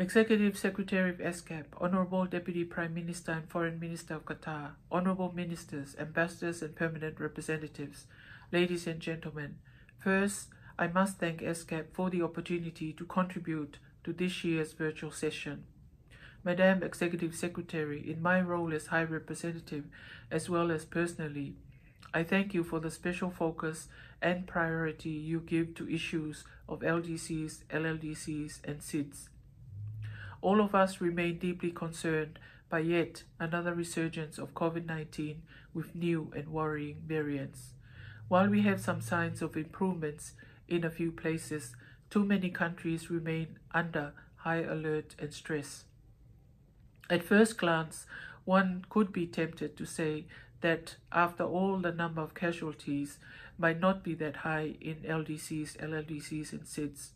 Executive Secretary of ESCAP, Honourable Deputy Prime Minister and Foreign Minister of Qatar, Honourable Ministers, Ambassadors and Permanent Representatives, ladies and gentlemen, first, I must thank ESCAP for the opportunity to contribute to this year's virtual session. Madam Executive Secretary, in my role as High Representative, as well as personally, I thank you for the special focus and priority you give to issues of LDCs, LLDCs, and SIDS. All of us remain deeply concerned by yet another resurgence of COVID-19 with new and worrying variants. While we have some signs of improvements in a few places, too many countries remain under high alert and stress. At first glance, one could be tempted to say that after all, the number of casualties might not be that high in LDCs, LLDCs, and SIDS.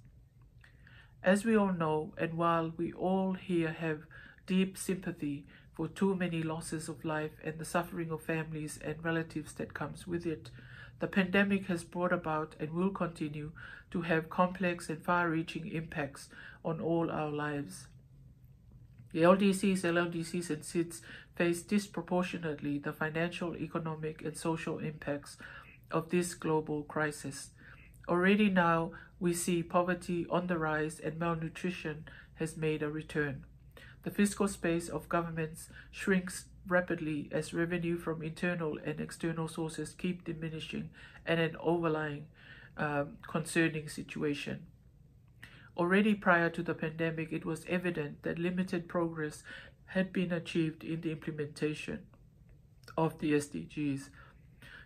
As we all know, and while we all here have deep sympathy for too many losses of life and the suffering of families and relatives that comes with it, the pandemic has brought about and will continue to have complex and far-reaching impacts on all our lives. The LDCs, LLDCs, and SIDS face disproportionately the financial, economic, and social impacts of this global crisis. Already now, we see poverty on the rise and malnutrition has made a return. The fiscal space of governments shrinks rapidly as revenue from internal and external sources keep diminishing and an overlying concerning situation. Already prior to the pandemic, it was evident that limited progress had been achieved in the implementation of the SDGs.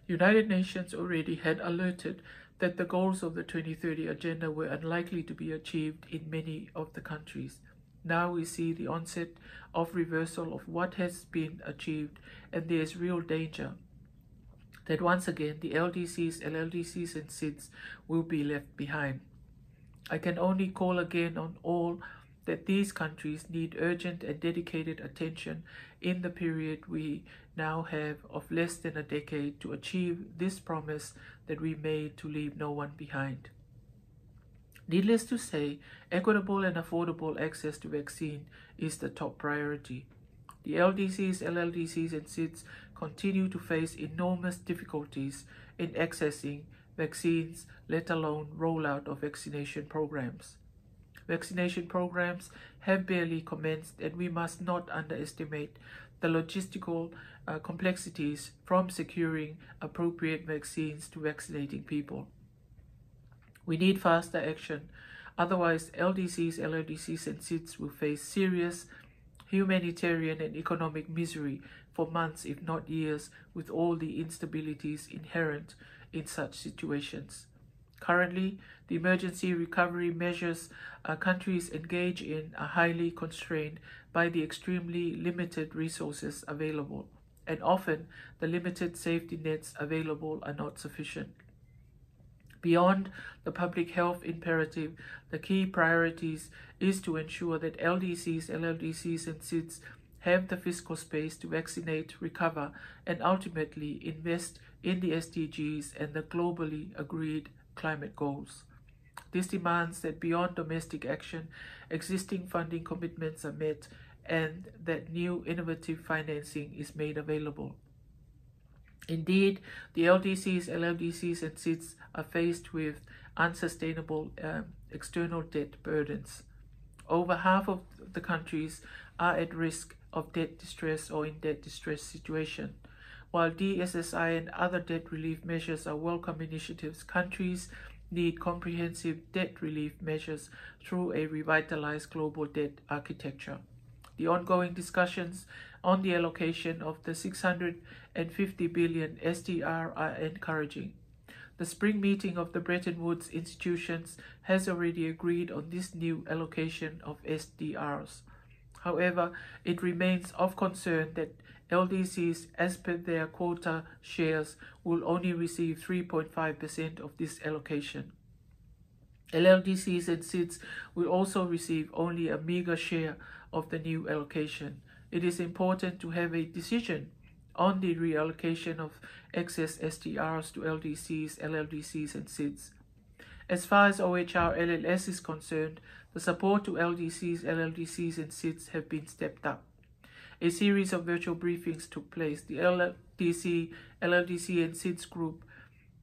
United Nations already had alerted that the goals of the 2030 Agenda were unlikely to be achieved in many of the countries. Now we see the onset of reversal of what has been achieved, and there is real danger that once again the LDCs, LLDCs, and SIDS will be left behind. I can only call again on all that these countries need urgent and dedicated attention in the period we now have of less than a decade to achieve this promise that we made to leave no one behind. Needless to say, equitable and affordable access to vaccine is the top priority. The LDCs, LLDCs, and SIDS continue to face enormous difficulties in accessing vaccines, let alone rollout of vaccination programs. Vaccination programs have barely commenced, and we must not underestimate the logistical complexities from securing appropriate vaccines to vaccinating people. We need faster action, otherwise LDCs, LLDCs, and SIDS will face serious humanitarian and economic misery for months, if not years, with all the instabilities inherent in such situations. Currently, the emergency recovery measures countries engage in are highly constrained by the extremely limited resources available, and often the limited safety nets available are not sufficient. Beyond the public health imperative, the key priorities is to ensure that LDCs, LLDCs, and SIDS have the fiscal space to vaccinate, recover, and ultimately invest in the SDGs and the globally agreed climate goals. This demands that beyond domestic action, existing funding commitments are met and that new innovative financing is made available. Indeed, the LDCs, LLDCs, and SIDS are faced with unsustainable external debt burdens. Over half of the countries are at risk of debt distress or in debt distress situation. While DSSI and other debt relief measures are welcome initiatives, countries need comprehensive debt relief measures through a revitalized global debt architecture. The ongoing discussions on the allocation of the 650 billion SDR are encouraging. The spring meeting of the Bretton Woods institutions has already agreed on this new allocation of SDRs. However, it remains of concern that LDCs, as per their quota shares, will only receive 3.5% of this allocation. LLDCs and SIDS will also receive only a meager share of the new allocation. It is important to have a decision on the reallocation of excess STRs to LDCs, LLDCs, and SIDS. As far as OHRLLS is concerned, The support to LDCs, LLDCs and SIDS have been stepped up. A series of virtual briefings took place. The LDC, LLDC and SIDS group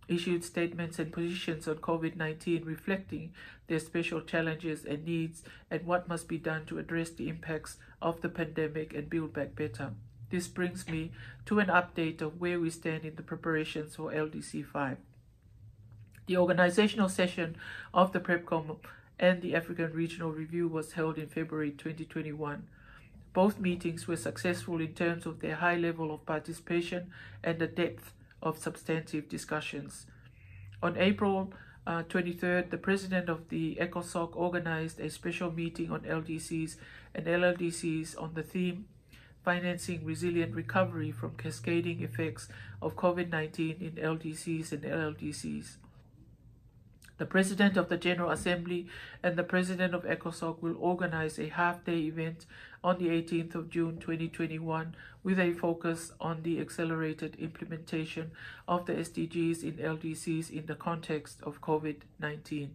issued statements and positions on COVID-19 reflecting their special challenges and needs and what must be done to address the impacts of the pandemic and build back better. This brings me to an update of where we stand in the preparations for LDC 5. The organizational session of the PrepCom and the African Regional Review was held in February 2021. Both meetings were successful in terms of their high level of participation and the depth of substantive discussions. On April 23rd, the President of the ECOSOC organized a special meeting on LDCs and LLDCs on the theme Financing Resilient Recovery from Cascading Effects of COVID-19 in LDCs and LLDCs. The President of the General Assembly and the President of ECOSOC will organize a half-day event on the 18th of June 2021 with a focus on the accelerated implementation of the SDGs in LDCs in the context of COVID-19.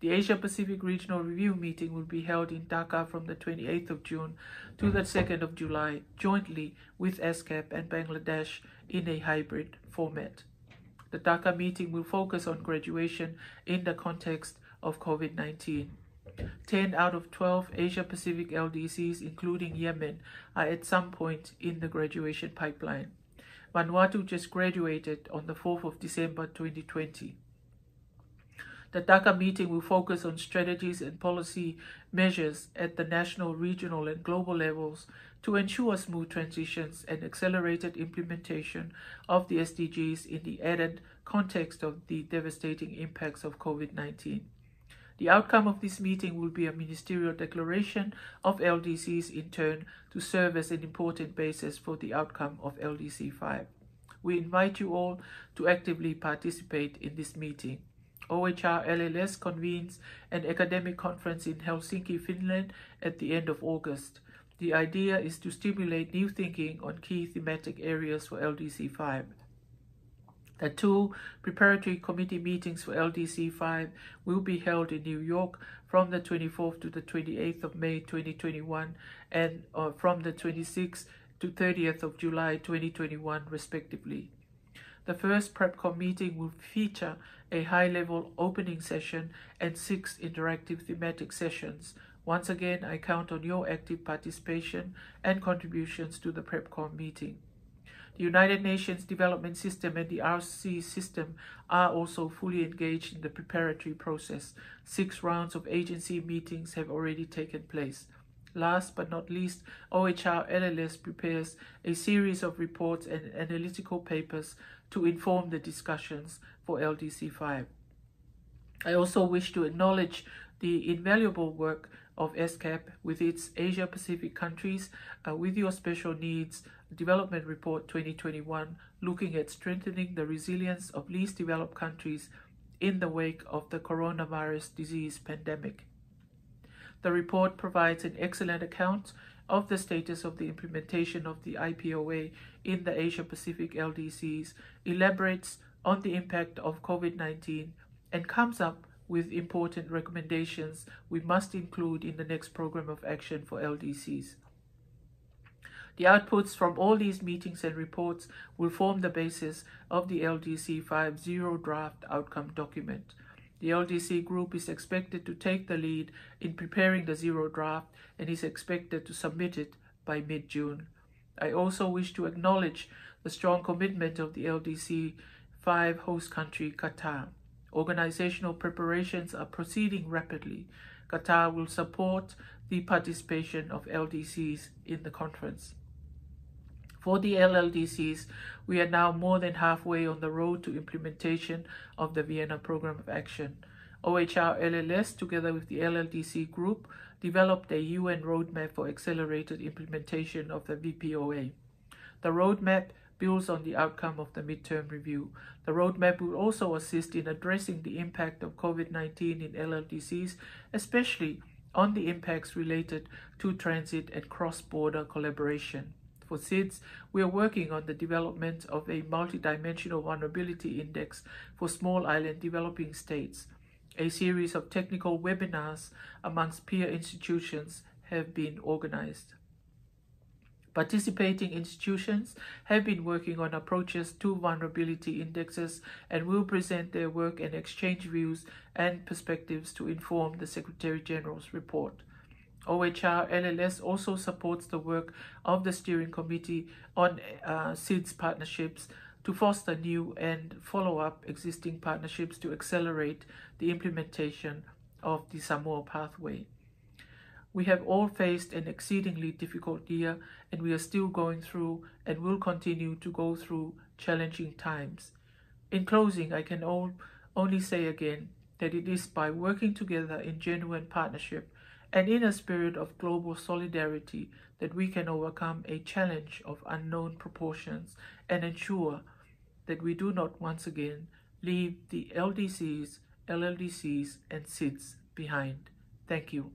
The Asia-Pacific Regional Review meeting will be held in Dhaka from the 28th of June to the 2nd of July, jointly with ESCAP and Bangladesh in a hybrid format. The Dhaka meeting will focus on graduation in the context of COVID-19. 10 out of 12 Asia-Pacific LDCs, including Yemen, are at some point in the graduation pipeline. Vanuatu just graduated on the 4th of December 2020. The Dhaka meeting will focus on strategies and policy measures at the national, regional and global levels to ensure smooth transitions and accelerated implementation of the SDGs in the added context of the devastating impacts of COVID-19. The outcome of this meeting will be a ministerial declaration of LDCs in turn to serve as an important basis for the outcome of LDC 5. We invite you all to actively participate in this meeting. OHRLLS convenes an academic conference in Helsinki, Finland at the end of August. The idea is to stimulate new thinking on key thematic areas for LDC 5. The two preparatory committee meetings for LDC 5 will be held in New York from the 24th to the 28th of May 2021 and from the 26th to 30th of July 2021 respectively. The first PrepCom meeting will feature a high-level opening session and 6 interactive thematic sessions. Once again, I count on your active participation and contributions to the PrepCom meeting. The United Nations Development System and the RC system are also fully engaged in the preparatory process. 6 rounds of agency meetings have already taken place. Last but not least, OHRLLS prepares a series of reports and analytical papers to inform the discussions for LDC 5. I also wish to acknowledge the invaluable work of ESCAP with its Asia Pacific countries with your special needs development report 2021, looking at strengthening the resilience of least developed countries in the wake of the coronavirus disease pandemic. The report provides an excellent account of the status of the implementation of the IPOA in the Asia-Pacific LDCs, elaborates on the impact of COVID-19, and comes up with important recommendations we must include in the next program of action for LDCs. The outputs from all these meetings and reports will form the basis of the LDC 5.0 draft outcome document. The LDC group is expected to take the lead in preparing the zero draft and is expected to submit it by mid-June. I also wish to acknowledge the strong commitment of the LDC 5 host country, Qatar. Organizational preparations are proceeding rapidly. Qatar will support the participation of LDCs in the conference. For the LLDCs, we are now more than halfway on the road to implementation of the Vienna Program of Action. OHRLLS, together with the LLDC group, developed a UN roadmap for accelerated implementation of the VPOA. The roadmap builds on the outcome of the midterm review. The roadmap will also assist in addressing the impact of COVID-19 in LLDCs, especially on the impacts related to transit and cross-border collaboration. For SIDS, we are working on the development of a multidimensional vulnerability index for small island developing states. a series of technical webinars amongst peer institutions have been organised. Participating institutions have been working on approaches to vulnerability indexes and will present their work and exchange views and perspectives to inform the Secretary-General's report. OHRLLS also supports the work of the Steering Committee on SIDS partnerships to foster new and follow up existing partnerships to accelerate the implementation of the Samoa pathway. We have all faced an exceedingly difficult year, and we are still going through and will continue to go through challenging times. In closing, I can only say again that it is by working together in genuine partnership and in a spirit of global solidarity that we can overcome a challenge of unknown proportions and ensure that we do not once again leave the LDCs, LLDCs, and SIDS behind. Thank you.